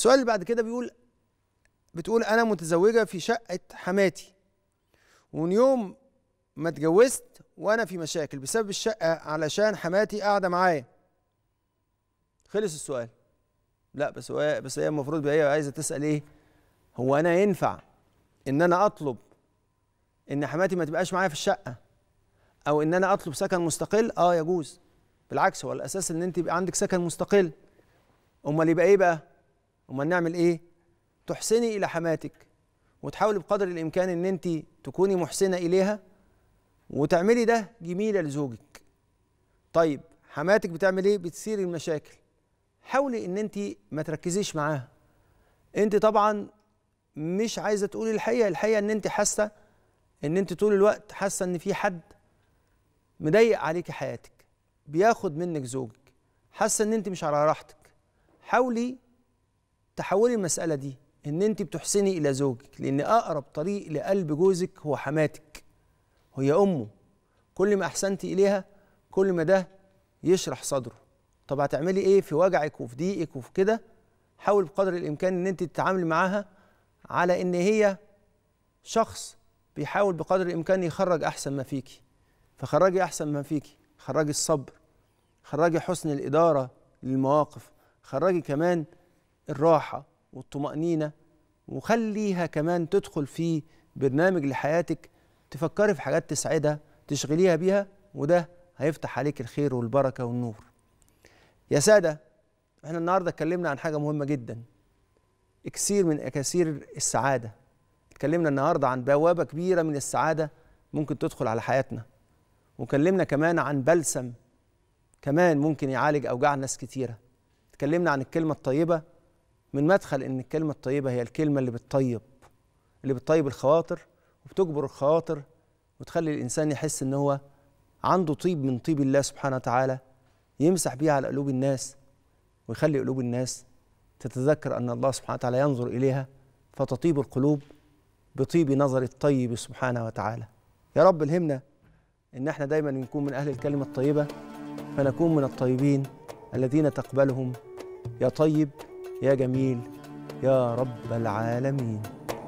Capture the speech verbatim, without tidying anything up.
السؤال اللي بعد كده بيقول بتقول أنا متزوجة في شقة حماتي، ومن يوم ما اتجوزت وأنا في مشاكل بسبب الشقة علشان حماتي قاعدة معايا. خلص السؤال. لا بس هو بس هي المفروض هي عايزة تسأل إيه؟ هو أنا ينفع إن أنا أطلب إن حماتي ما تبقاش معايا في الشقة، أو إن أنا أطلب سكن مستقل؟ أه يجوز. بالعكس، هو الأساس إن أنت يبقى عندك سكن مستقل. أمال يبقى إيه بقى؟ أمال نعمل إيه؟ تحسني إلى حماتك، وتحاولي بقدر الإمكان إن أنت تكوني محسنة إليها، وتعملي ده جميلة لزوجك. طيب حماتك بتعمل إيه؟ بتثير المشاكل. حاولي إن أنت ما تركزيش معاها. أنت طبعًا مش عايزة تقولي الحقيقة، الحقيقة إن أنت حاسة إن أنت طول الوقت حاسة إن في حد مضايق عليكي حياتك، بياخد منك زوجك، حاسة إن أنت مش على راحتك. حاولي تحولي المسألة دي إن أنت بتحسني إلى زوجك، لأن أقرب طريق لقلب جوزك هو حماتك، هي أمه. كل ما أحسنتي إليها كل ما ده يشرح صدره. طب هتعملي إيه في وجعك وفي ضيقك وفي كده؟ حاولي بقدر الإمكان إن أنت تتعاملي معاها على إن هي شخص بيحاول بقدر الإمكان يخرج أحسن ما فيكي. فخرجي أحسن ما فيكي، خرجي الصبر، خرجي حسن الإدارة للمواقف، خرجي كمان الراحة والطمأنينة، وخليها كمان تدخل في برنامج لحياتك، تفكري في حاجات تسعدها، تشغليها بيها، وده هيفتح عليك الخير والبركة والنور. يا سادة، احنا النهاردة اتكلمنا عن حاجة مهمة جدا، كثير من أكاثير السعادة. اتكلمنا النهاردة عن بوابة كبيرة من السعادة ممكن تدخل على حياتنا، وكلمنا كمان عن بلسم كمان ممكن يعالج أوجاع ناس كتيرة. اتكلمنا عن الكلمة الطيبة من مدخل إن الكلمة الطيبة هي الكلمة اللي بتطيب، اللي بتطيب الخواطر وبتجبر الخواطر، وتخلي الإنسان يحس إن هو عنده طيب من طيب الله سبحانه وتعالى، يمسح بيها على قلوب الناس، ويخلي قلوب الناس تتذكر أن الله سبحانه وتعالى ينظر إليها، فتطيب القلوب بطيب نظر الطيب سبحانه وتعالى. يا رب الهمنا إن احنا دايما نكون من أهل الكلمة الطيبة، فنكون من الطيبين الذين تقبلهم يا طيب يا جميل يا رب العالمين.